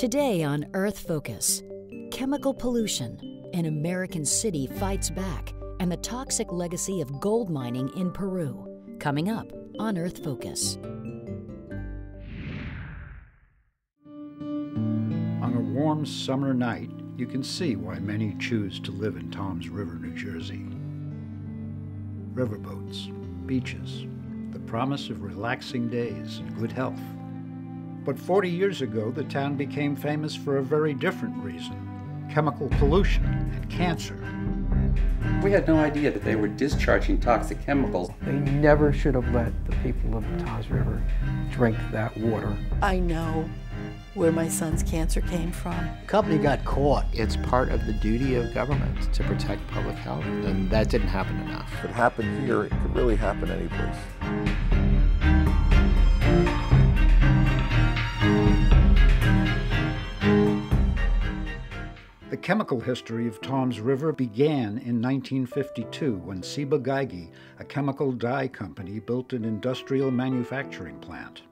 Today on Earth Focus, chemical pollution, an American city fights back, and the toxic legacy of gold mining in Peru, coming up on Earth Focus. On a warm summer night, you can see why many choose to live in Toms River, New Jersey. Riverboats, beaches, the promise of relaxing days and good health. But 40 years ago, the town became famous for a very different reason, chemical pollution and cancer. We had no idea that they were discharging toxic chemicals. They never should have let the people of the Toms River drink that water. I know where my son's cancer came from. The company got caught. It's part of the duty of government to protect public health, and that didn't happen enough. If it happened here, it could really happen anyplace. The chemical history of Toms River began in 1952 when Ciba Geigy, a chemical dye company, built an industrial manufacturing plant.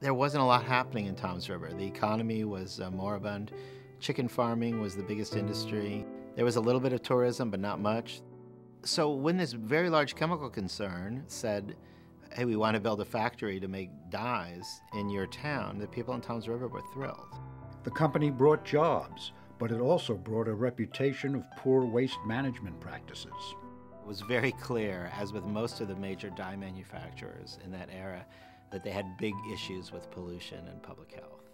There wasn't a lot happening in Toms River. The economy was moribund. Chicken farming was the biggest industry. There was a little bit of tourism, but not much. So when this very large chemical concern said, hey, we want to build a factory to make dyes in your town, the people in Toms River were thrilled. The company brought jobs, but it also brought a reputation of poor waste management practices. It was very clear, as with most of the major dye manufacturers in that era, that they had big issues with pollution and public health.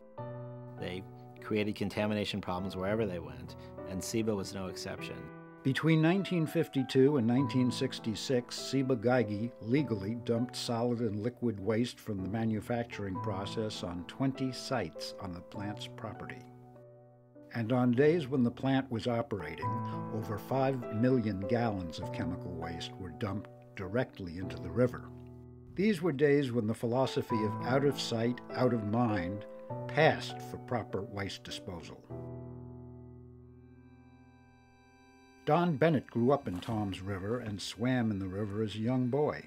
They created contamination problems wherever they went, and Ciba was no exception. Between 1952 and 1966, Ciba Geigy legally dumped solid and liquid waste from the manufacturing process on 20 sites on the plant's property. And on days when the plant was operating, over 5 million gallons of chemical waste were dumped directly into the river. These were days when the philosophy of out of sight, out of mind passed for proper waste disposal. Don Bennett grew up in Toms River and swam in the river as a young boy,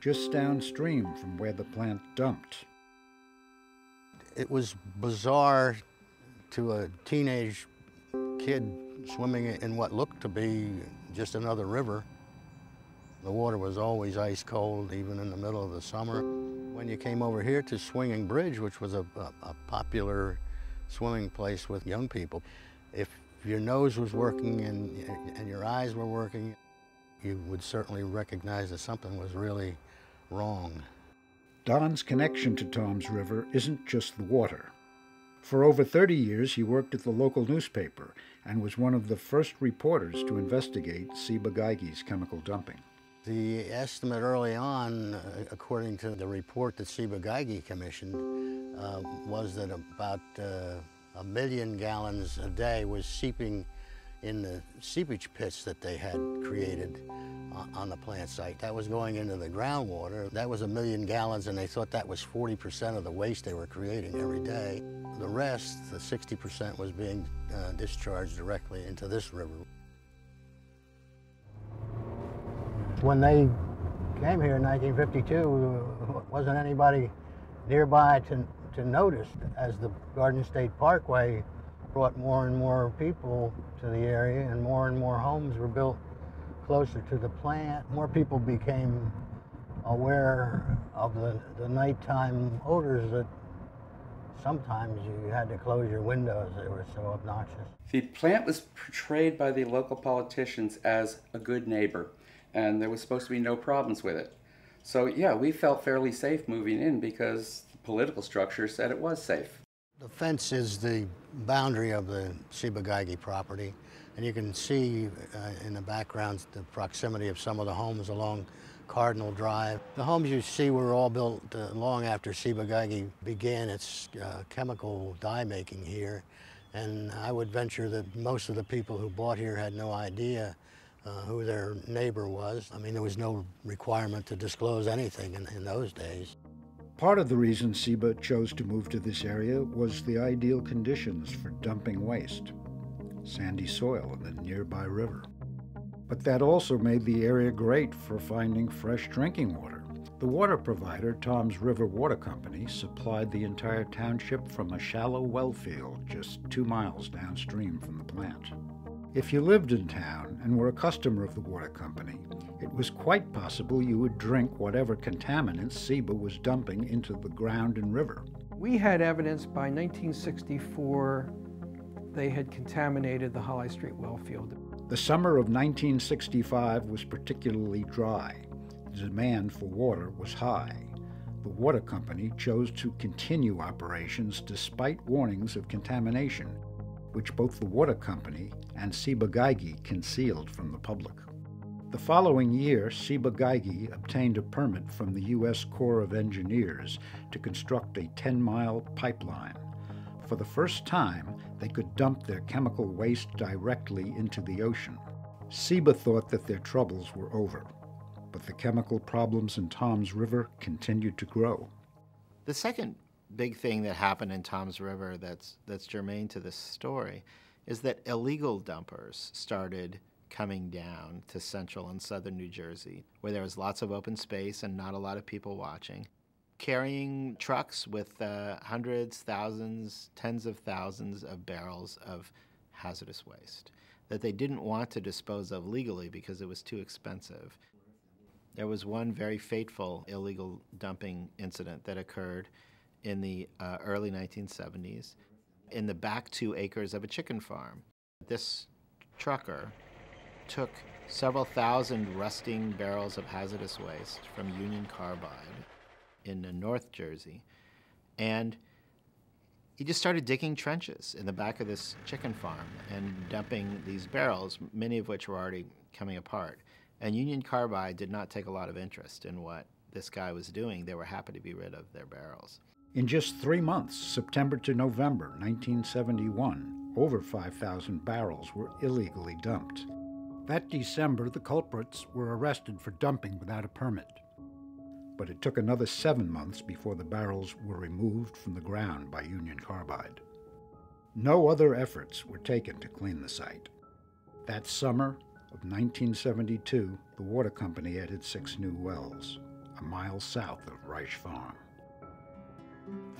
just downstream from where the plant dumped. It was bizarre to a teenage kid swimming in what looked to be just another river. The water was always ice cold, even in the middle of the summer. When you came over here to Swinging Bridge, which was a popular swimming place with young people, if your nose was working and your eyes were working, you would certainly recognize that something was really wrong. Don's connection to Toms River isn't just the water. For over 30 years, he worked at the local newspaper and was one of the first reporters to investigate Ciba Geigy's chemical dumping. The estimate early on, according to the report that Ciba Geigy commissioned, was that about 1 million gallons a day was seeping in the seepage pits that they had created on the plant site. That was going into the groundwater. That was 1 million gallons, and they thought that was 40% of the waste they were creating every day. The rest, the 60%, was being discharged directly into this river. When they came here in 1952, there wasn't anybody nearby to notice. As the Garden State Parkway brought more and more people to the area and more homes were built closer to the plant, more people became aware of the nighttime odors that sometimes you had to close your windows. They were so obnoxious. The plant was portrayed by the local politicians as a good neighbor, and there was supposed to be no problems with it. So yeah, we felt fairly safe moving in because the political structure said it was safe. The fence is the boundary of the Ciba Geigy property, and you can see in the background the proximity of some of the homes along Cardinal Drive. The homes you see were all built long after Ciba Geigy began its chemical dye making here, and I would venture that most of the people who bought here had no idea who their neighbor was. I mean, there was no requirement to disclose anything in those days. Part of the reason Ciba chose to move to this area was the ideal conditions for dumping waste, sandy soil and the nearby river. But that also made the area great for finding fresh drinking water. The water provider, Toms River Water Company, supplied the entire township from a shallow well field just 2 miles downstream from the plant. If you lived in town and were a customer of the water company, it was quite possible you would drink whatever contaminants Ciba was dumping into the ground and river. We had evidence by 1964 they had contaminated the Holly Street well field. The summer of 1965 was particularly dry. The demand for water was high. The water company chose to continue operations despite warnings of contamination, which both the water company and Ciba Geigy concealed from the public. The following year, Ciba Geigy obtained a permit from the U.S. Corps of Engineers to construct a 10-mile pipeline. For the first time, they could dump their chemical waste directly into the ocean. Ciba thought that their troubles were over, but the chemical problems in Toms River continued to grow. The second big thing that happened in Toms River that's germane to this story is that illegal dumpers started coming down to central and southern New Jersey, where there was lots of open space and not a lot of people watching, carrying trucks with hundreds, thousands, tens of thousands of barrels of hazardous waste that they didn't want to dispose of legally because it was too expensive. There was one very fateful illegal dumping incident that occurred in the early 1970s in the back 2 acres of a chicken farm. This trucker took several thousand rusting barrels of hazardous waste from Union Carbide in North Jersey, and he just started digging trenches in the back of this chicken farm and dumping these barrels, many of which were already coming apart. And Union Carbide did not take a lot of interest in what this guy was doing. They were happy to be rid of their barrels. In just 3 months, September to November 1971, over 5,000 barrels were illegally dumped. That December, the culprits were arrested for dumping without a permit. But it took another 7 months before the barrels were removed from the ground by Union Carbide. No other efforts were taken to clean the site. That summer of 1972, the water company added 6 new wells, a mile south of Reich Farm.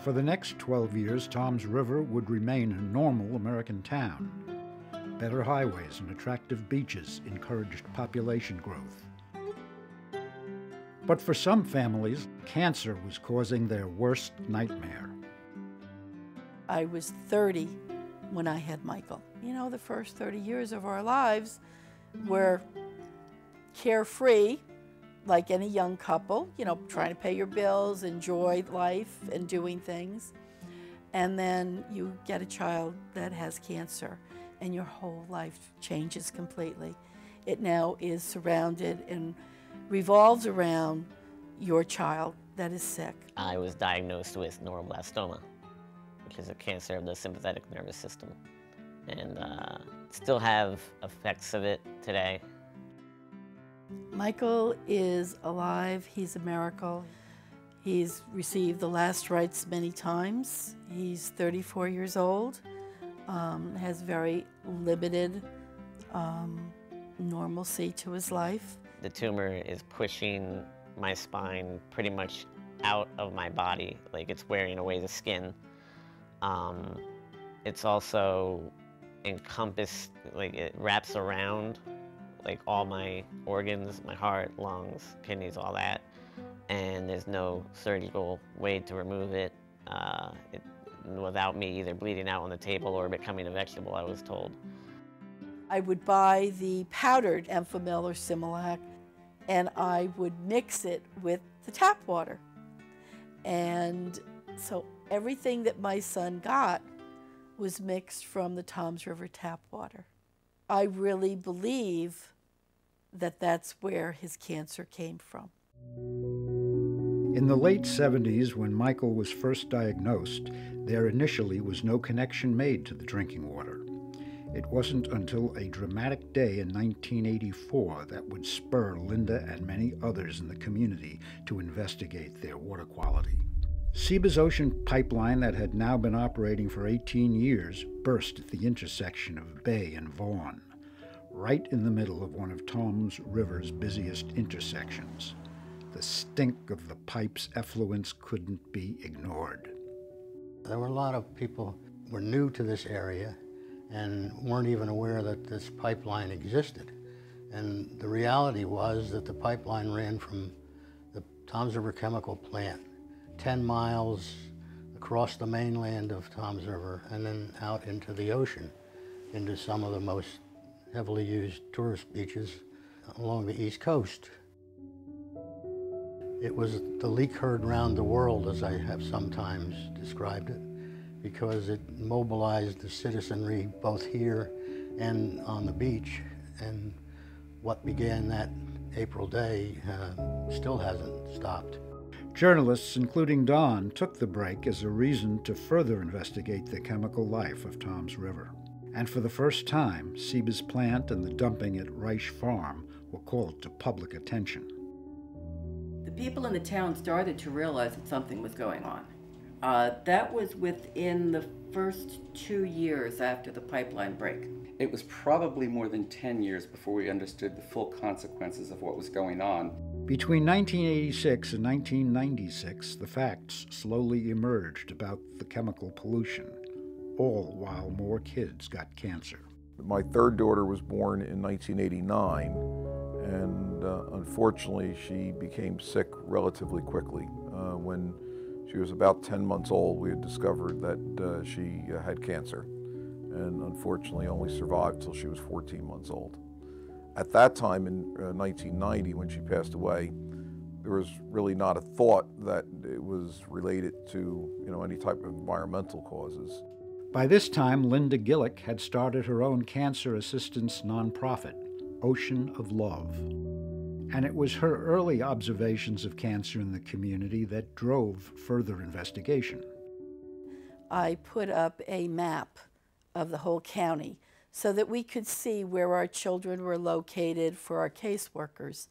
For the next 12 years, Toms River would remain a normal American town. Better highways and attractive beaches encouraged population growth. But for some families, cancer was causing their worst nightmare. I was 30 when I had Michael. You know, the first 30 years of our lives were carefree, like any young couple, you know, trying to pay your bills, enjoy life, and doing things. And then you get a child that has cancer, and your whole life changes completely. It now is surrounded and revolves around your child that is sick. I was diagnosed with neuroblastoma, which is a cancer of the sympathetic nervous system, and still have effects of it today. Michael is alive. He's a miracle. He's received the last rites many times. He's 34 years old. Has very limited normalcy to his life. The tumor is pushing my spine pretty much out of my body, like it's wearing away the skin. It's also encompassed, like it wraps around like all my organs, my heart, lungs, kidneys, all that, and there's no surgical way to remove it. Without me either bleeding out on the table or becoming a vegetable, I was told. I would buy the powdered Enfamil or Similac, and I would mix it with the tap water. And so everything that my son got was mixed from the Toms River tap water. I really believe that that's where his cancer came from. In the late 70s, when Michael was first diagnosed, there initially was no connection made to the drinking water. It wasn't until a dramatic day in 1984 that would spur Linda and many others in the community to investigate their water quality. Ciba's Ocean pipeline that had now been operating for 18 years burst at the intersection of Bay and Vaughan, right in the middle of one of Toms River's busiest intersections. The stink of the pipe's effluents couldn't be ignored. There were a lot of people who were new to this area and weren't even aware that this pipeline existed. And the reality was that the pipeline ran from the Toms River Chemical Plant 10 miles across the mainland of Toms River and then out into the ocean, into some of the most heavily used tourist beaches along the East Coast. It was the leak herd round the world, as I have sometimes described it, because it mobilized the citizenry both here and on the beach. And what began that April day still hasn't stopped. Journalists, including Don, took the break as a reason to further investigate the chemical life of Toms River. And for the first time, Ciba's plant and the dumping at Reich Farm were called to public attention. The people in the town started to realize that something was going on. That was within the first 2 years after the pipeline break. It was probably more than 10 years before we understood the full consequences of what was going on. Between 1986 and 1996, the facts slowly emerged about the chemical pollution, all while more kids got cancer. My third daughter was born in 1989, and unfortunately she became sick relatively quickly. When she was about 10 months old, we had discovered that she had cancer, and unfortunately only survived till she was 14 months old. At that time, in 1990, when she passed away, there was really not a thought that it was related to, you know, any type of environmental causes. By this time, Linda Gillick had started her own cancer assistance nonprofit, Ocean of Love. And it was her early observations of cancer in the community that drove further investigation. I put up a map of the whole county so that we could see where our children were located for our caseworkers.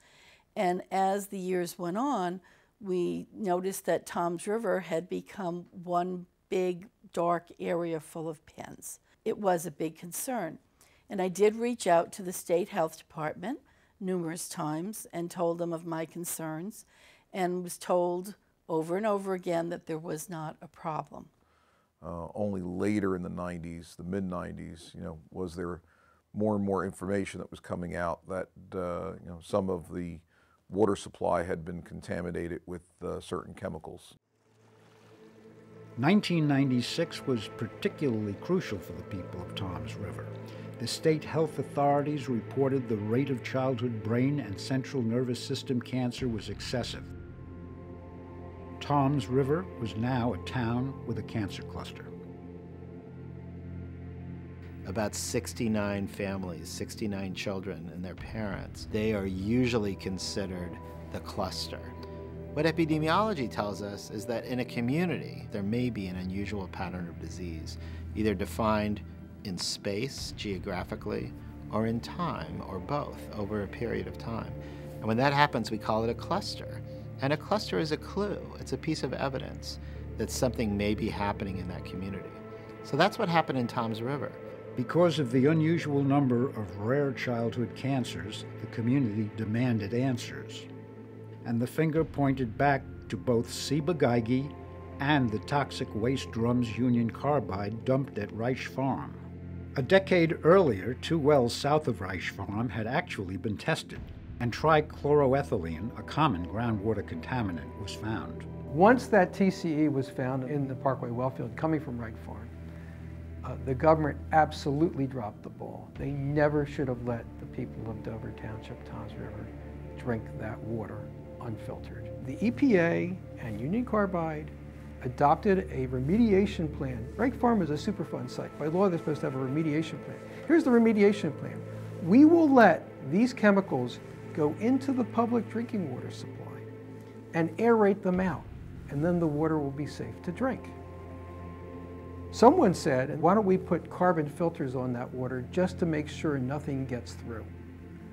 And as the years went on, we noticed that Toms River had become one big, dark area full of pens. It was a big concern. And I did reach out to the State Health Department numerous times and told them of my concerns, and was told over and over again that there was not a problem. Only later in the 90s, the mid-90s, you know, was there more and more information that was coming out that, you know, some of the water supply had been contaminated with certain chemicals. 1996 was particularly crucial for the people of Toms River. The state health authorities reported the rate of childhood brain and central nervous system cancer was excessive. Toms River was now a town with a cancer cluster. About 69 families, 69 children and their parents, they are usually considered the cluster. What epidemiology tells us is that in a community, there may be an unusual pattern of disease, either defined in space, geographically, or in time, or both, over a period of time. And when that happens, we call it a cluster. And a cluster is a clue. It's a piece of evidence that something may be happening in that community. So that's what happened in Toms River. Because of the unusual number of rare childhood cancers, the community demanded answers. And the finger pointed back to both Ciba Geigy and the toxic waste drums Union Carbide dumped at Reich Farm. A decade earlier, two wells south of Reich Farm had actually been tested, and trichloroethylene, a common groundwater contaminant, was found. Once that TCE was found in the Parkway wellfield coming from Reich Farm, the government absolutely dropped the ball. They never should have let the people of Dover Township, Toms River, drink that water unfiltered. The EPA and Union Carbide adopted a remediation plan. Reich Farm is a Superfund site. By law, they're supposed to have a remediation plan. Here's the remediation plan. We will let these chemicals go into the public drinking water supply and aerate them out, and then the water will be safe to drink. Someone said, why don't we put carbon filters on that water just to make sure nothing gets through?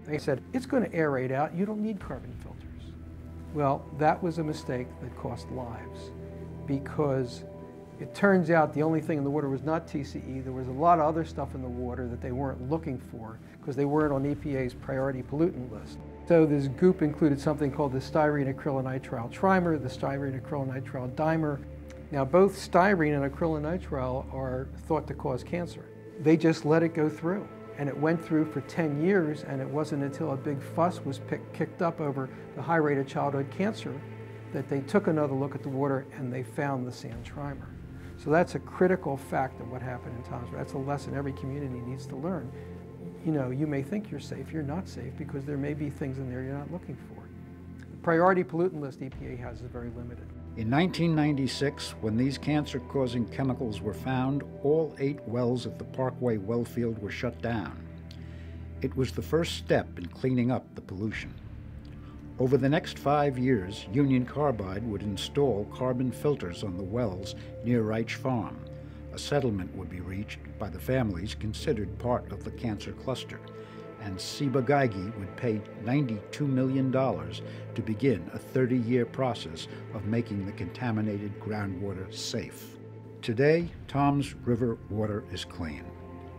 They said, it's going to aerate out, you don't need carbon filters. Well, that was a mistake that cost lives, because It turns out the only thing in the water was not TCE. There was a lot of other stuff in the water that they weren't looking for because they weren't on EPA's priority pollutant list. So this goop included something called the styrene acrylonitrile trimer, the styrene acrylonitrile dimer. Now both styrene and acrylonitrile are thought to cause cancer. They just let it go through, and it went through for 10 years, and it wasn't until a big fuss was kicked up over the high rate of childhood cancer that they took another look at the water and they found the sand trimer. So that's a critical fact of what happened in Toms River. That's a lesson every community needs to learn. You know, you may think you're safe, you're not safe, because there may be things in there you're not looking for. The priority pollutant list EPA has is very limited. In 1996, when these cancer-causing chemicals were found, all 8 wells at the Parkway wellfield were shut down. It was the first step in cleaning up the pollution. Over the next 5 years, Union Carbide would install carbon filters on the wells near Reich Farm. A settlement would be reached by the families considered part of the cancer cluster, and Ciba Geigy would pay $92 million to begin a 30-year process of making the contaminated groundwater safe. Today, Toms River water is clean,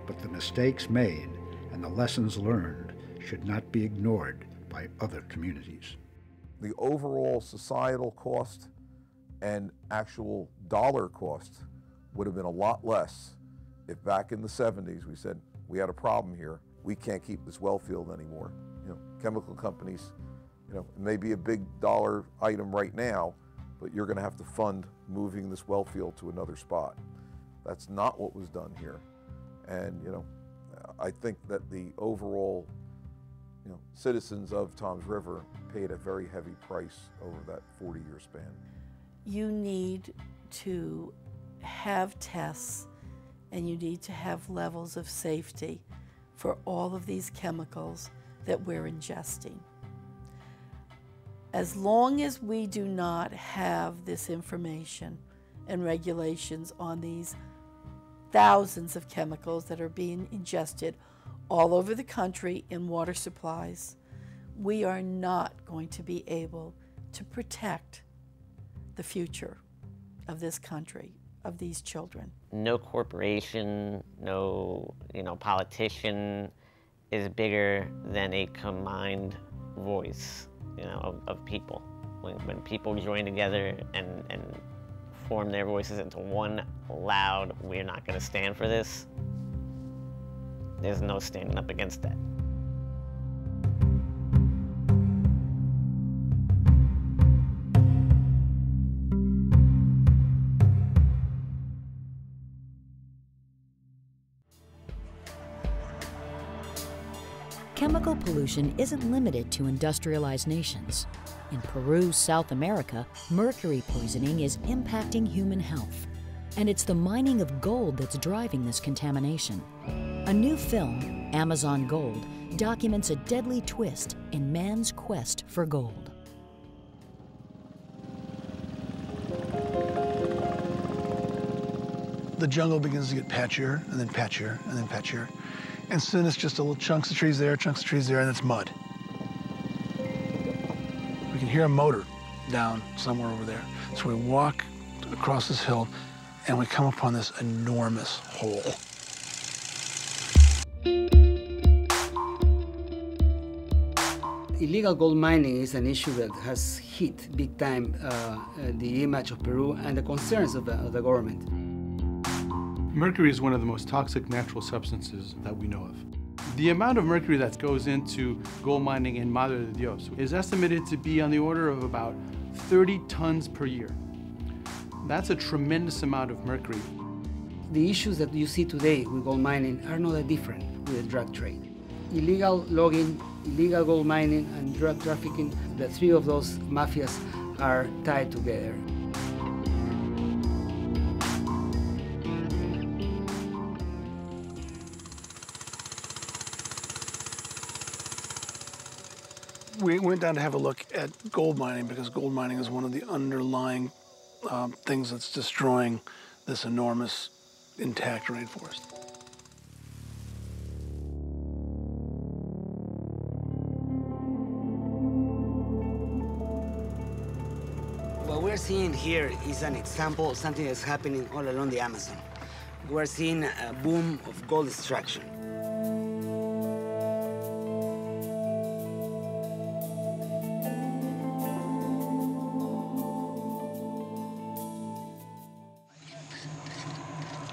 but the mistakes made and the lessons learned should not be ignored by other communities. The overall societal cost and actual dollar cost would have been a lot less if back in the 70s we said, we had a problem here, we can't keep this well field anymore. You know, chemical companies, you know, it may be a big dollar item right now, but you're gonna have to fund moving this well field to another spot. That's not what was done here. And, you know, I think that the overall citizens of Toms River paid a very heavy price over that 40-year span. You need to have tests and you need to have levels of safety for all of these chemicals that we're ingesting. As long as we do not have this information and regulations on these thousands of chemicals that are being ingested all over the country in water supplies, we are not going to be able to protect the future of this country, of these children. No corporation, no politician is bigger than a combined voice of people. When people join together and form their voices into one loud, we're not going to stand for this, there's no standing up against that. Chemical pollution isn't limited to industrialized nations. In Peru, South America, mercury poisoning is impacting human health. And it's the mining of gold that's driving this contamination. A new film, Amazon Gold, documents a deadly twist in man's quest for gold. The jungle begins to get patchier, and then patchier, and then patchier. And soon it's just a little chunks of trees there, and it's mud. We can hear a motor down somewhere over there. So we walk across this hill, and we come upon this enormous hole. Illegal gold mining is an issue that has hit big time the image of Peru and the concerns of the government. Mercury is one of the most toxic natural substances that we know of. The amount of mercury that goes into gold mining in Madre de Dios is estimated to be on the order of about 30 tons per year. That's a tremendous amount of mercury. The issues that you see today with gold mining are not that different with the drug trade. Illegal logging, illegal gold mining, and drug trafficking, the three of those mafias are tied together. We went down to have a look at gold mining because gold mining is one of the underlying things that's destroying this enormous intact rainforest. we're seeing here is an example of something that's happening all along the Amazon. We're seeing a boom of gold extraction.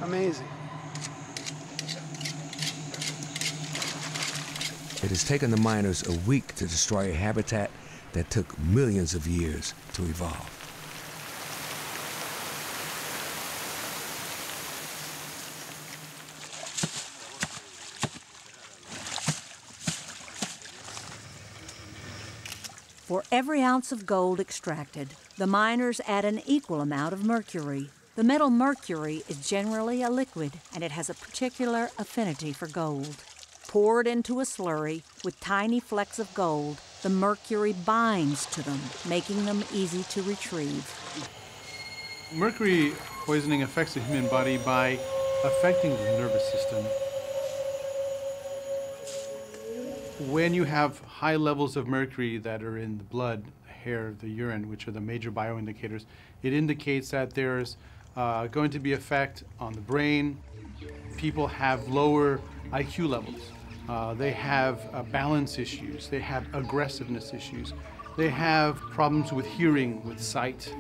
Amazing. It has taken the miners a week to destroy a habitat that took millions of years to evolve. For every ounce of gold extracted, the miners add an equal amount of mercury. The metal mercury is generally a liquid, and it has a particular affinity for gold. Poured into a slurry with tiny flecks of gold, the mercury binds to them, making them easy to retrieve. Mercury poisoning affects the human body by affecting the nervous system. When you have high levels of mercury that are in the blood, the hair, the urine, which are the major bioindicators, it indicates that there's going to be an effect on the brain. People have lower IQ levels. They have balance issues. They have aggressiveness issues. They have problems with hearing, with sight,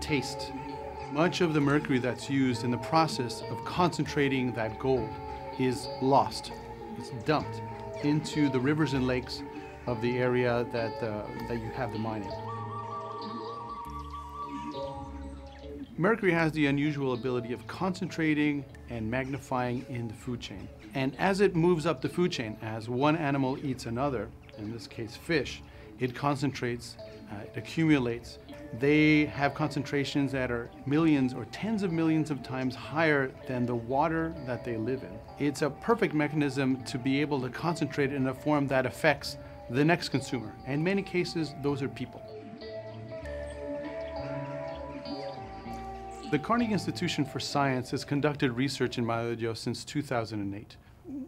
taste. Much of the mercury that's used in the process of concentrating that gold is lost. It's dumped into the rivers and lakes of the area that, that you have the mine in. Mercury has the unusual ability of concentrating and magnifying in the food chain. And as it moves up the food chain, as one animal eats another, in this case fish, it concentrates, it accumulates. They have concentrations that are millions or tens of millions of times higher than the water that they live in. It's a perfect mechanism to be able to concentrate in a form that affects the next consumer. In many cases, those are people. The Carnegie Institution for Science has conducted research in Madre de Dios since 2008.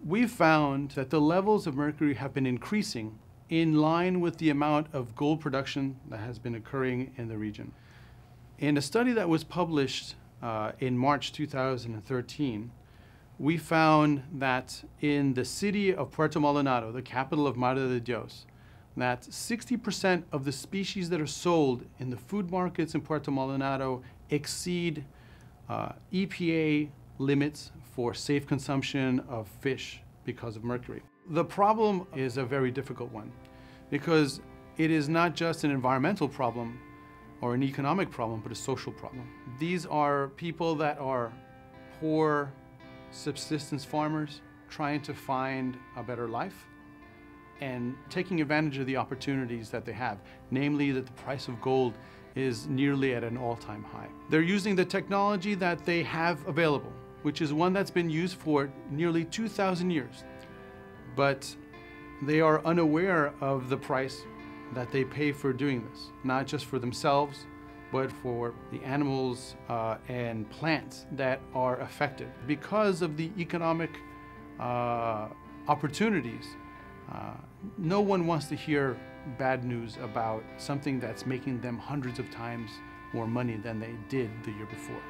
We've found that the levels of mercury have been increasing in line with the amount of gold production that has been occurring in the region. In a study that was published in March 2013, we found that in the city of Puerto Maldonado, the capital of Madre de Dios, that 60% of the species that are sold in the food markets in Puerto Maldonado exceed EPA limits for safe consumption of fish because of mercury. The problem is a very difficult one because it is not just an environmental problem or an economic problem, but a social problem. These are people that are poor subsistence farmers trying to find a better life and taking advantage of the opportunities that they have, namely that the price of gold is nearly at an all-time high. They're using the technology that they have available, which is one that's been used for nearly 2,000 years. But they are unaware of the price that they pay for doing this, not just for themselves, but for the animals and plants that are affected. Because of the economic opportunities, no one wants to hear bad news about something that's making them hundreds of times more money than they did the year before.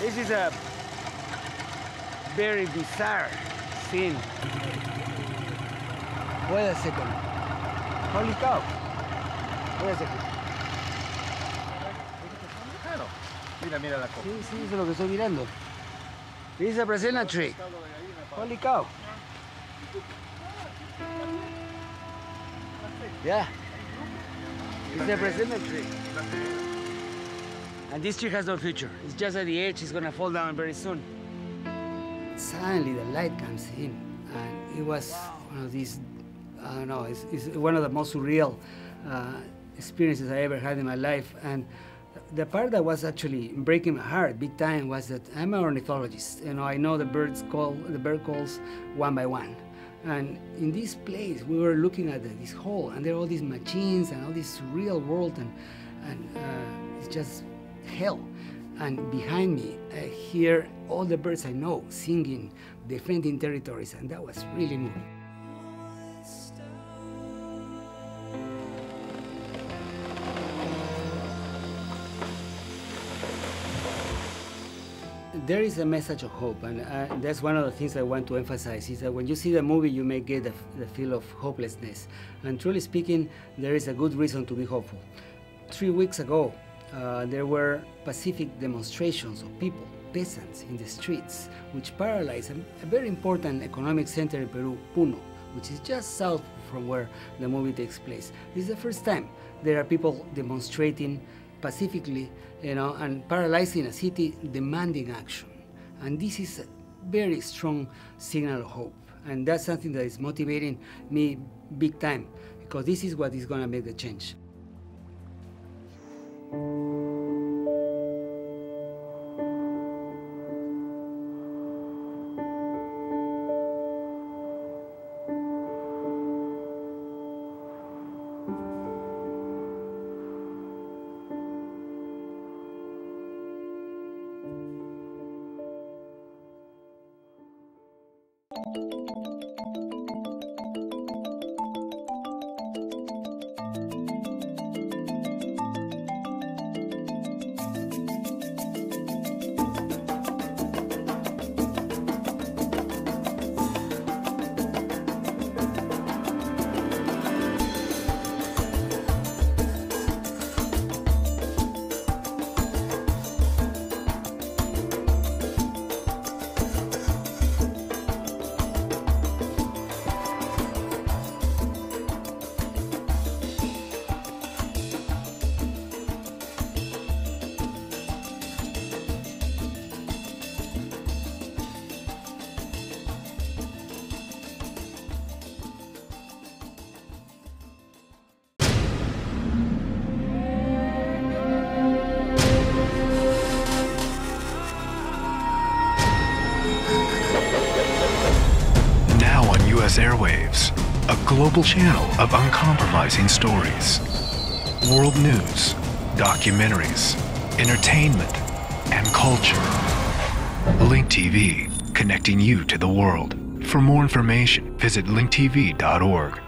This is a very bizarre scene. Wait a second. Holy cow. Wait a second. Claro. Mira, mira la copa. Sí, sí, eso es lo que estoy mirando. This is a Brazilian tree. Holy cow. Yeah. It's a Brazilian tree. And this tree has no future. It's just at the edge, it's gonna fall down very soon. Suddenly the light comes in, and it was one of these, I don't know, it's one of the most surreal experiences I ever had in my life. And the part that was actually breaking my heart big time was that I'm an ornithologist. You know, I know the bird calls one by one. And in this place, we were looking at this hole, and there are all these machines and all this surreal world, and it's just hell. And behind me, I hear all the birds I know singing, defending territories, and that was really moving. There is a message of hope, and that's one of the things I want to emphasize, is that when you see the movie, you may get the feel of hopelessness. And truly speaking, there is a good reason to be hopeful. 3 weeks ago, there were Pacific demonstrations of people, peasants in the streets, which paralyzed a very important economic center in Peru, Puno, which is just south from where the movie takes place. This is the first time there are people demonstrating pacifically, you know, and paralyzing a city, demanding action. And this is a very strong signal of hope. And that's something that is motivating me big time, because this is what is going to make the change. Airwaves, a global channel of uncompromising stories, world news, documentaries, entertainment, and culture. Link TV, connecting you to the world. For more information, visit linktv.org.